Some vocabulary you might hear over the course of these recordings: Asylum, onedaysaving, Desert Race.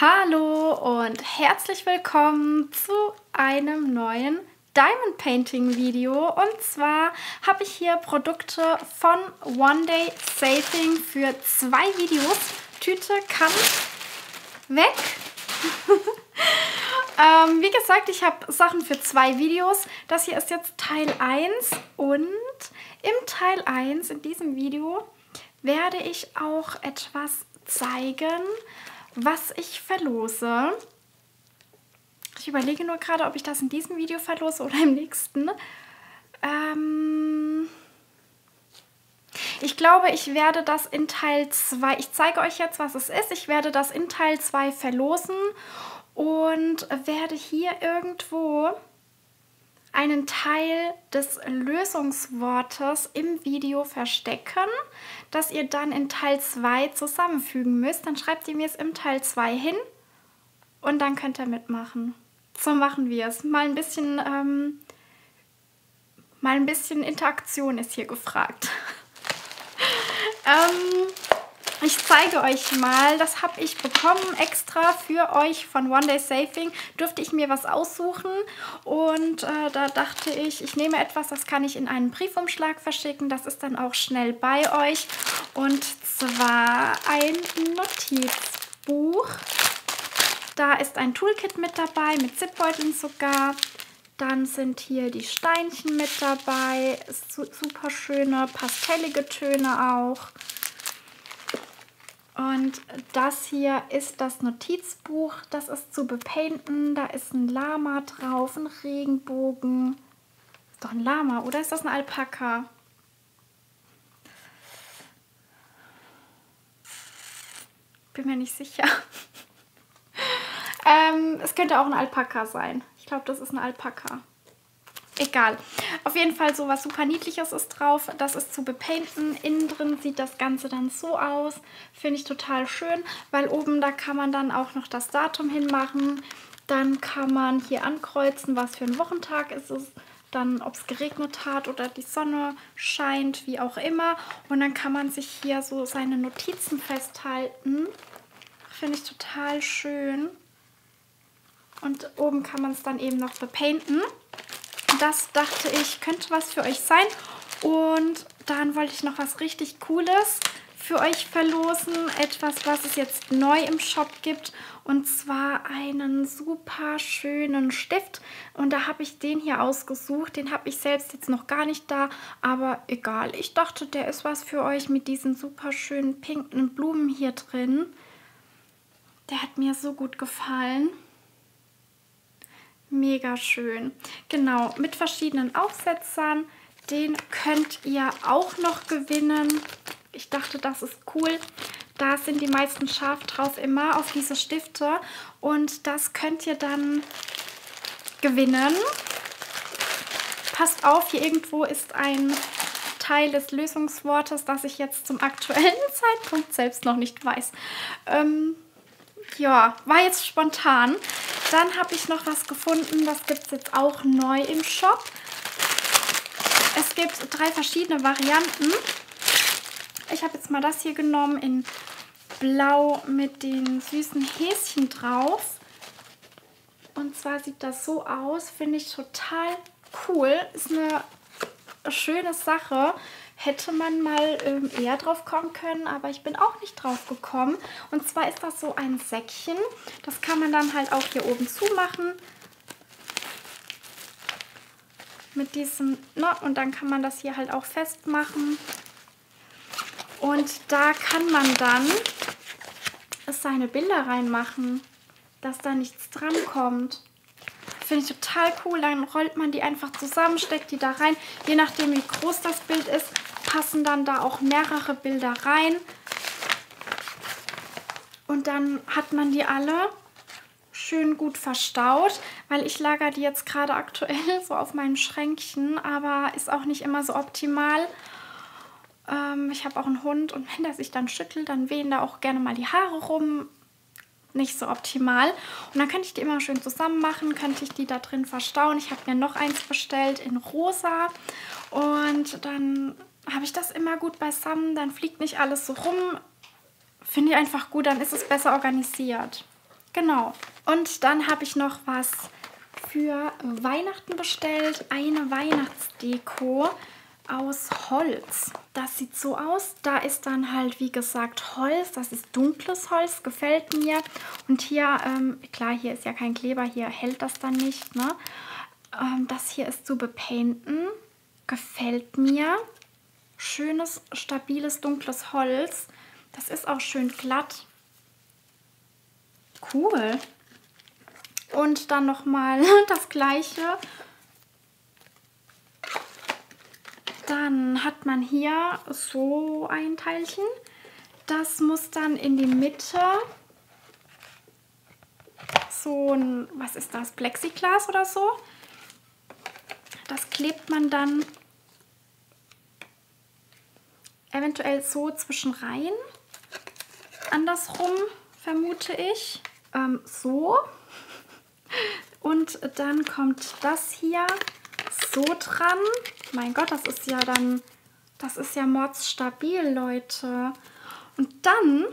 Hallo und herzlich willkommen zu einem neuen Diamond Painting Video, und zwar habe ich hier Produkte von onedaysaving für 2 Videos. Tüte kann weg. Wie gesagt, ich habe Sachen für 2 Videos. Das hier ist jetzt Teil 1 und im Teil 1 in diesem Video werde ich auch etwas zeigen, was ich verlose. Ich überlege nur gerade, ob ich das in diesem Video verlose oder im nächsten. Ich glaube, ich werde das in Teil 2, ich zeige euch jetzt, was es ist, ich werde das in Teil 2 verlosen und werde hier irgendwo einen Teil des Lösungswortes im Video verstecken, das ihr dann in Teil 2 zusammenfügen müsst. Dann schreibt ihr mir es im Teil 2 hin und dann könnt ihr mitmachen. So machen wir es. Mal ein bisschen Interaktion ist hier gefragt. Ich zeige euch mal, das habe ich bekommen extra für euch von onedaysaving. Durfte ich mir was aussuchen und da dachte ich, ich nehme etwas, das kann ich in einen Briefumschlag verschicken. Das ist dann auch schnell bei euch, und zwar ein Notizbuch. Da ist ein Toolkit mit dabei, mit Zipbeuteln sogar. Dann sind hier die Steinchen mit dabei, super schöne pastellige Töne auch. Und das hier ist das Notizbuch, das ist zu bepainten. Da ist ein Lama drauf, ein Regenbogen. Ist doch ein Lama, oder ist das ein Alpaka? Bin mir nicht sicher. Es könnte auch ein Alpaka sein. Ich glaube, das ist ein Alpaka. Egal. Auf jeden Fall so was super Niedliches ist drauf. Das ist zu bepainten. Innen drin sieht das Ganze dann so aus. Finde ich total schön, weil oben, da kann man dann auch noch das Datum hinmachen. Dann kann man hier ankreuzen, was für ein Wochentag es ist. Dann, ob es geregnet hat oder die Sonne scheint, wie auch immer. Und dann kann man sich hier so seine Notizen festhalten. Finde ich total schön. Und oben kann man es dann eben noch bepainten. Das dachte ich, könnte was für euch sein. Und dann wollte ich noch was richtig Cooles für euch verlosen. Etwas, was es jetzt neu im Shop gibt. Und zwar einen super schönen Stift. Und da habe ich den hier ausgesucht. Den habe ich selbst jetzt noch gar nicht da. Aber egal, ich dachte, der ist was für euch mit diesen super schönen pinken Blumen hier drin. Der hat mir so gut gefallen. Mega schön. Genau, mit verschiedenen Aufsetzern. Den könnt ihr auch noch gewinnen. Ich dachte, das ist cool. Da sind die meisten scharf drauf immer, auf diese Stifte. Und das könnt ihr dann gewinnen. Passt auf, hier irgendwo ist ein Teil des Lösungswortes, das ich jetzt zum aktuellen Zeitpunkt selbst noch nicht weiß. Ja, war jetzt spontan. Dann habe ich noch was gefunden, das gibt es jetzt auch neu im Shop. Es gibt 3 verschiedene Varianten. Ich habe jetzt mal das hier genommen in Blau mit den süßen Häschen drauf. Und zwar sieht das so aus, finde ich total cool. Ist eine schöne Sache. Hätte man mal eher drauf kommen können, aber ich bin auch nicht drauf gekommen. Und zwar ist das so ein Säckchen. Das kann man dann halt auch hier oben zumachen. Mit diesem, ne? Und dann kann man das hier halt auch festmachen. Und da kann man dann seine Bilder reinmachen, dass da nichts dran kommt. Finde ich total cool. Dann rollt man die einfach zusammen, steckt die da rein. Je nachdem, wie groß das Bild ist, passen dann da auch mehrere Bilder rein. Und dann hat man die alle schön gut verstaut, weil ich lagere die jetzt gerade aktuell so auf meinen Schränkchen, aber ist auch nicht immer so optimal. Ich habe auch einen Hund, und wenn der sich dann schüttelt, dann wehen da auch gerne mal die Haare rum. Nicht so optimal. Und dann könnte ich die immer schön zusammen machen, könnte ich die da drin verstauen. Ich habe mir noch eins bestellt in rosa, und dann habe ich das immer gut beisammen, dann fliegt nicht alles so rum. Finde ich einfach gut, dann ist es besser organisiert. Genau. Und dann habe ich noch was für Weihnachten bestellt. Eine Weihnachtsdeko aus Holz. Das sieht so aus. Da ist dann halt, wie gesagt, Holz. Das ist dunkles Holz. Gefällt mir. Und hier, klar, hier ist ja kein Kleber. Hier hält das dann nicht, ne? Das hier ist zu bepainten. Gefällt mir. Schönes, stabiles, dunkles Holz. Das ist auch schön glatt. Cool. Und dann nochmal das Gleiche. Dann hat man hier so ein Teilchen. Das muss dann in die Mitte so ein, was ist das, Plexiglas oder so. Das klebt man dann eventuell so zwischen rein. Andersrum, vermute ich. So. Und dann kommt das hier so dran. Mein Gott, das ist ja dann, das ist ja mordsstabil, Leute. Und dann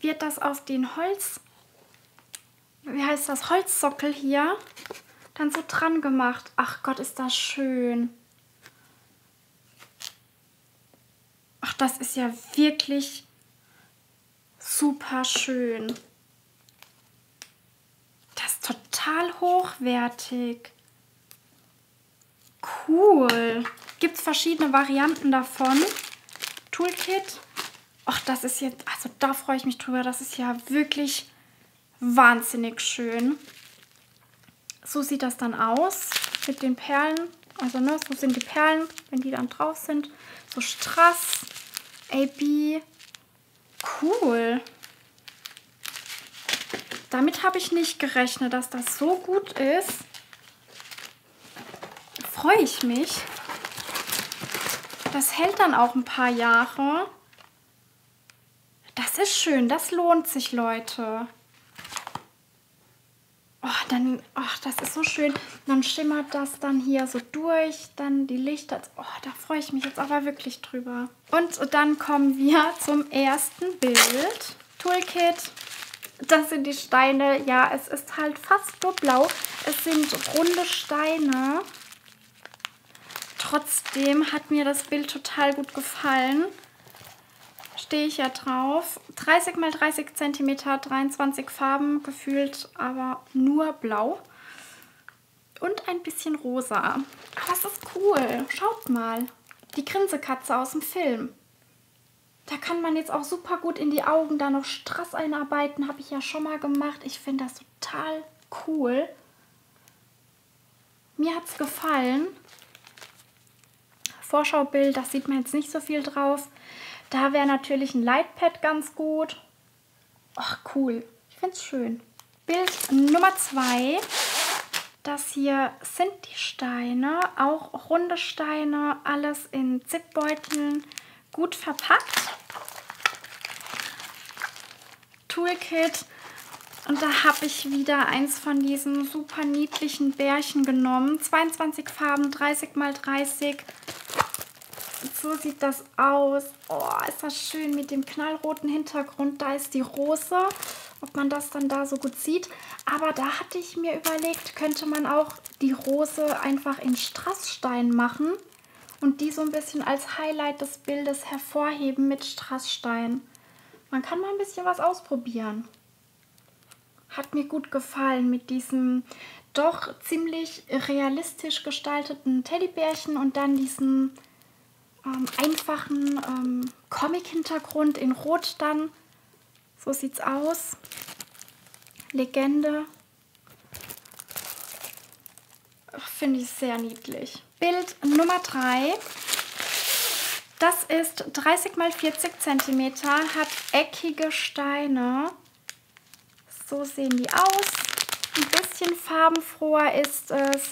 wird das auf den Holz, wie heißt das, Holzsockel hier, dann so dran gemacht. Ach Gott, ist das schön. Ach, das ist ja wirklich super schön. Das ist total hochwertig. Cool. Gibt es verschiedene Varianten davon. Toolkit. Ach, das ist jetzt, also da freue ich mich drüber. Das ist ja wirklich wahnsinnig schön. So sieht das dann aus mit den Perlen. Also, ne, so sind die Perlen, wenn die dann drauf sind. So Strass, AB. Cool. Damit habe ich nicht gerechnet, dass das so gut ist. Freue ich mich. Das hält dann auch ein paar Jahre. Das ist schön, das lohnt sich, Leute. Oh, dann, ach, das ist so schön. Dann schimmert das dann hier so durch, dann die Lichter. Oh, da freue ich mich jetzt aber wirklich drüber. Und dann kommen wir zum ersten Bild. Toolkit. Das sind die Steine. Ja, es ist halt fast nur blau. Es sind runde Steine. Trotzdem hat mir das Bild total gut gefallen. Stehe ich ja drauf. 30 x 30 cm, 23 Farben gefühlt, aber nur blau. Und ein bisschen rosa. Aber das ist cool. Schaut mal. Die Grinsekatze aus dem Film. Da kann man jetzt auch super gut in die Augen da noch Strass einarbeiten. Habe ich ja schon mal gemacht. Ich finde das total cool. Mir hat es gefallen. Vorschaubild, das sieht man jetzt nicht so viel drauf. Da wäre natürlich ein Lightpad ganz gut. Ach, cool. Ich finde es schön. Bild Nummer 2. Das hier sind die Steine. Auch runde Steine. Alles in Zipbeuteln. Gut verpackt. Toolkit. Und da habe ich wieder eins von diesen super niedlichen Bärchen genommen. 22 Farben, 30 x 30. So sieht das aus. Oh, ist das schön mit dem knallroten Hintergrund. Da ist die Rose, ob man das dann da so gut sieht. Aber da hatte ich mir überlegt, könnte man auch die Rose einfach in Strassstein machen und die so ein bisschen als Highlight des Bildes hervorheben mit Strassstein. Man kann mal ein bisschen was ausprobieren. Hat mir gut gefallen mit diesem doch ziemlich realistisch gestalteten Teddybärchen und dann diesen einfachen Comic-Hintergrund in Rot dann. So sieht's aus. Legende. Finde ich sehr niedlich. Bild Nummer 3. Das ist 30 x 40 cm, hat eckige Steine. So sehen die aus. Ein bisschen farbenfroher ist es.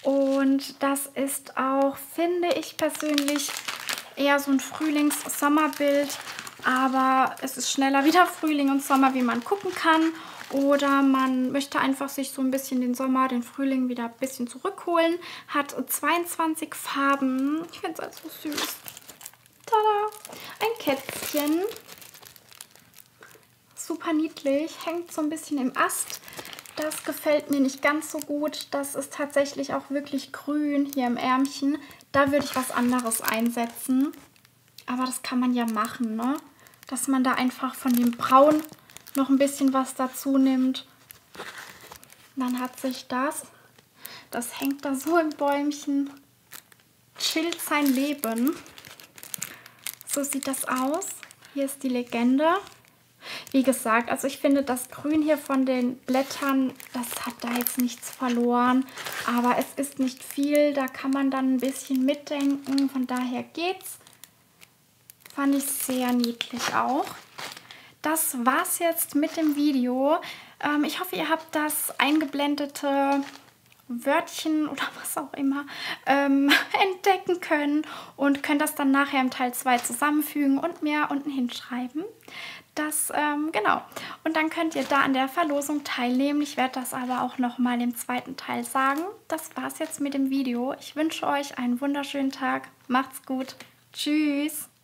Und das ist auch, finde ich persönlich, eher so ein Frühlings-Sommerbild. Aber es ist schneller wieder Frühling und Sommer, wie man gucken kann. Oder man möchte einfach sich so ein bisschen den Sommer, den Frühling wieder ein bisschen zurückholen. Hat 22 Farben. Ich finde es also süß. Tada! Ein Kätzchen. Super super niedlich, hängt so ein bisschen im Ast. Das gefällt mir nicht ganz so gut. Das ist tatsächlich auch wirklich grün hier im Ärmchen. Da würde ich was anderes einsetzen. Aber das kann man ja machen, ne? Dass man da einfach von dem Braun noch ein bisschen was dazu nimmt. Dann hat sich das. Das hängt da so im Bäumchen. Chillt sein Leben. So sieht das aus. Hier ist die Legende. Wie gesagt, also ich finde das Grün hier von den Blättern, das hat da jetzt nichts verloren, aber es ist nicht viel, da kann man dann ein bisschen mitdenken, von daher geht's. Fand ich sehr niedlich auch. Das war's jetzt mit dem Video. Ich hoffe, ihr habt das eingeblendete Wörtchen oder was auch immer entdecken können und könnt das dann nachher im Teil 2 zusammenfügen und mir unten hinschreiben. Das, genau. Und dann könnt ihr da an der Verlosung teilnehmen. Ich werde das aber auch nochmal im zweiten Teil sagen. Das war's jetzt mit dem Video. Ich wünsche euch einen wunderschönen Tag. Macht's gut. Tschüss.